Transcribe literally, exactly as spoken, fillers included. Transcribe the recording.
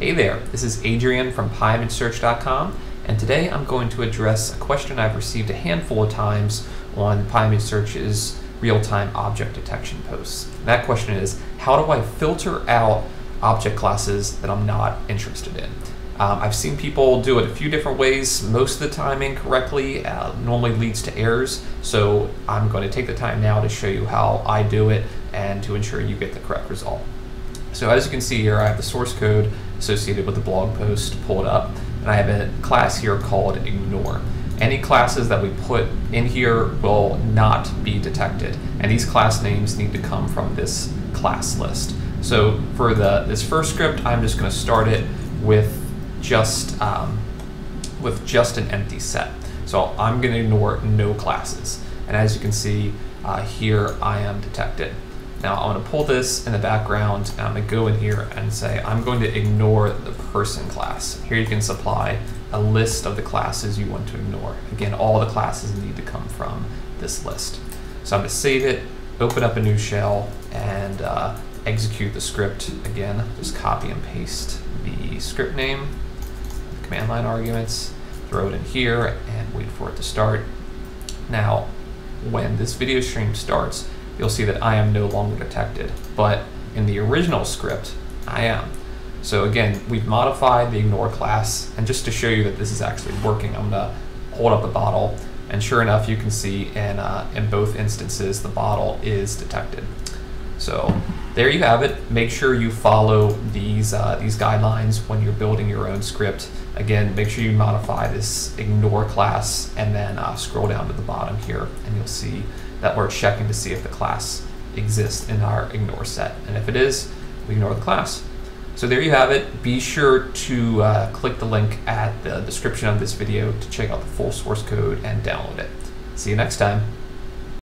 Hey there, this is Adrian from Py Image Search dot com, and today I'm going to address a question I've received a handful of times on PyImageSearch's real-time object detection posts. And that question is, how do I filter out object classes that I'm not interested in? Um, I've seen people do it a few different ways, most of the time incorrectly, uh, normally leads to errors, so I'm going to take the time now to show you how I do it and to ensure you get the correct result. So as you can see here, I have the source code associated with the blog post pulled up, and I have a class here called ignore. Any classes that we put in here will not be detected, and these class names need to come from this class list. So for the this first script, I'm just going to start it with just um, with just an empty set. So I'm going to ignore no classes, and as you can see uh, here, I am detected. Now I'm going to pull this in the background, and I'm going to go in here and say I'm going to ignore the person class. Here you can supply a list of the classes you want to ignore. Again, all the classes need to come from this list. So I'm going to save it, open up a new shell, and uh, execute the script. Again, just copy and paste the script name, the command line arguments, throw it in here, and wait for it to start. Now, when this video stream starts, you'll see that I am no longer detected, but in the original script, I am. So again, we've modified the ignore class, and just to show you that this is actually working, I'm gonna hold up a bottle, and sure enough, you can see in, uh, in both instances, the bottle is detected. So there you have it. Make sure you follow these, uh, these guidelines when you're building your own script. Again, make sure you modify this ignore class, and then uh, scroll down to the bottom here, and you'll see that we're checking to see if the class exists in our ignore set. And if it is, we ignore the class. So there you have it. Be sure to uh, click the link at the description of this video to check out the full source code and download it. See you next time.